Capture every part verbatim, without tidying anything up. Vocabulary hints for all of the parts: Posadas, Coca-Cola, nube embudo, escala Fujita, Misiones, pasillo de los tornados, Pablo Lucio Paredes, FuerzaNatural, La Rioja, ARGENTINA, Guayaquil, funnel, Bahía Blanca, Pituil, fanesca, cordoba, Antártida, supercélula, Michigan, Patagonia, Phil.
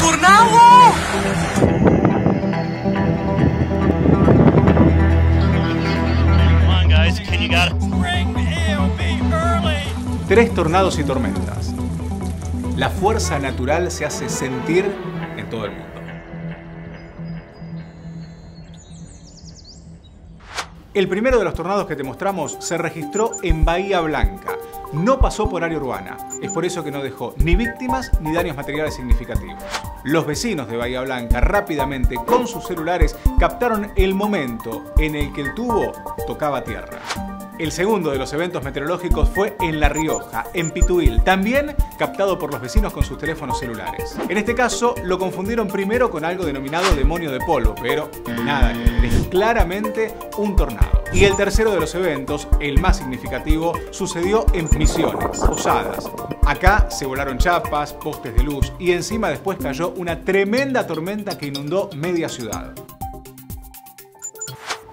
tornado! Tres tornados y tormentas. La fuerza natural se hace sentir en todo el mundo. El primero de los tornados que te mostramos se registró en Bahía Blanca. No pasó por área urbana. Es por eso que no dejó ni víctimas ni daños materiales significativos. Los vecinos de Bahía Blanca rápidamente con sus celulares captaron el momento en el que el tubo tocaba tierra. El segundo de los eventos meteorológicos fue en La Rioja, en Pituil, también captado por los vecinos con sus teléfonos celulares. En este caso, lo confundieron primero con algo denominado demonio de polvo, pero nada que ver, es claramente un tornado. Y el tercero de los eventos, el más significativo, sucedió en Misiones, Posadas. Acá se volaron chapas, postes de luz y encima después cayó una tremenda tormenta que inundó media ciudad.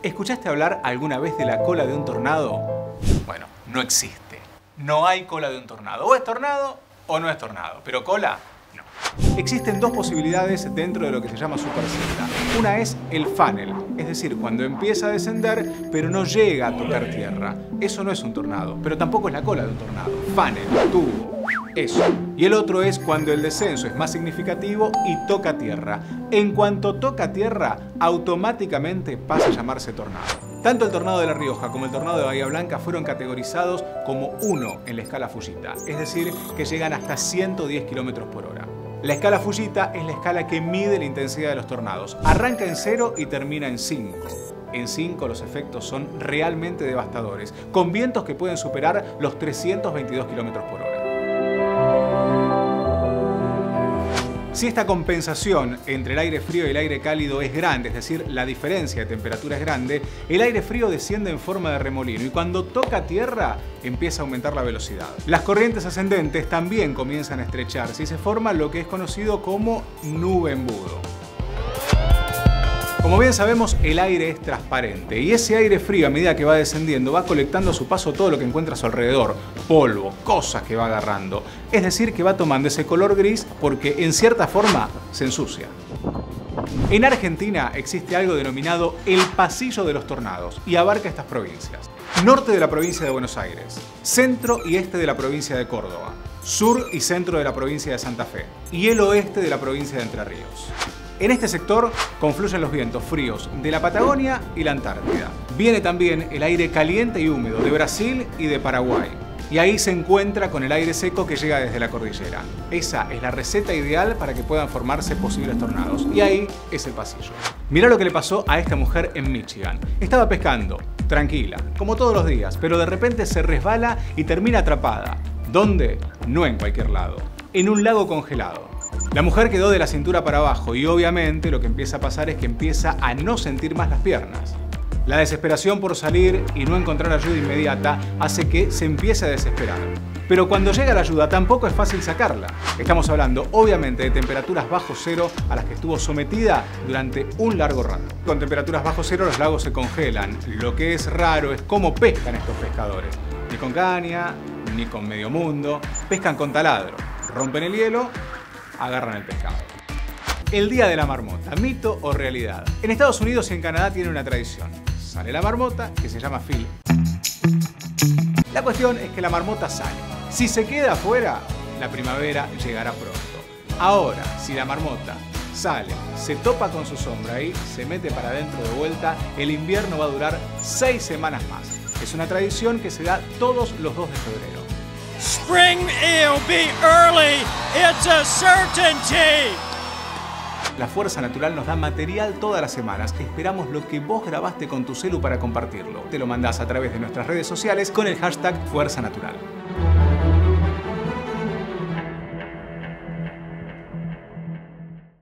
¿Escuchaste hablar alguna vez de la cola de un tornado? Bueno, no existe. No hay cola de un tornado. O es tornado o no es tornado. Pero cola, no. Existen dos posibilidades dentro de lo que se llama supercélula. Una es el funnel, es decir, cuando empieza a descender pero no llega a tocar tierra. Eso no es un tornado, pero tampoco es la cola de un tornado. Funnel, tubo, eso. Y el otro es cuando el descenso es más significativo y toca tierra. En cuanto toca tierra, automáticamente pasa a llamarse tornado. Tanto el tornado de La Rioja como el tornado de Bahía Blanca fueron categorizados como uno en la escala Fujita, es decir, que llegan hasta ciento diez kilómetros por hora. La escala Fujita es la escala que mide la intensidad de los tornados. Arranca en cero y termina en cinco. En cinco los efectos son realmente devastadores, con vientos que pueden superar los trescientos veintidós kilómetros por hora. Si esta compensación entre el aire frío y el aire cálido es grande, es decir, la diferencia de temperatura es grande, el aire frío desciende en forma de remolino y cuando toca tierra empieza a aumentar la velocidad. Las corrientes ascendentes también comienzan a estrecharse y se forma lo que es conocido como nube embudo. Como bien sabemos, el aire es transparente y ese aire frío, a medida que va descendiendo, va colectando a su paso todo lo que encuentra a su alrededor, polvo, cosas que va agarrando. Es decir, que va tomando ese color gris porque, en cierta forma, se ensucia. En Argentina existe algo denominado el pasillo de los tornados y abarca estas provincias. Norte de la provincia de Buenos Aires, centro y este de la provincia de Córdoba, sur y centro de la provincia de Santa Fe y el oeste de la provincia de Entre Ríos. En este sector confluyen los vientos fríos de la Patagonia y la Antártida. Viene también el aire caliente y húmedo de Brasil y de Paraguay. Y ahí se encuentra con el aire seco que llega desde la cordillera. Esa es la receta ideal para que puedan formarse posibles tornados. Y ahí es el pasillo. Mirá lo que le pasó a esta mujer en Michigan. Estaba pescando, tranquila, como todos los días, pero de repente se resbala y termina atrapada. ¿Dónde? No en cualquier lado. En un lago congelado. La mujer quedó de la cintura para abajo y obviamente lo que empieza a pasar es que empieza a no sentir más las piernas. La desesperación por salir y no encontrar ayuda inmediata hace que se empiece a desesperar. Pero cuando llega la ayuda tampoco es fácil sacarla. Estamos hablando obviamente de temperaturas bajo cero a las que estuvo sometida durante un largo rato. Con temperaturas bajo cero los lagos se congelan. Lo que es raro es cómo pescan estos pescadores. Ni con caña, ni con medio mundo. Pescan con taladro, rompen el hielo, agarran el pescado. El día de la marmota, ¿mito o realidad? En Estados Unidos y en Canadá tiene una tradición. Sale la marmota, que se llama Phil. La cuestión es que la marmota sale. Si se queda afuera, la primavera llegará pronto. Ahora, si la marmota sale, se topa con su sombra y se mete para adentro de vuelta, el invierno va a durar seis semanas más. Es una tradición que se da todos los dos de febrero. Spring will be early. It's a certainty. La Fuerza Natural nos da material todas las semanas. Esperamos lo que vos grabaste con tu celu para compartirlo. Te lo mandás a través de nuestras redes sociales con el hashtag FuerzaNatural.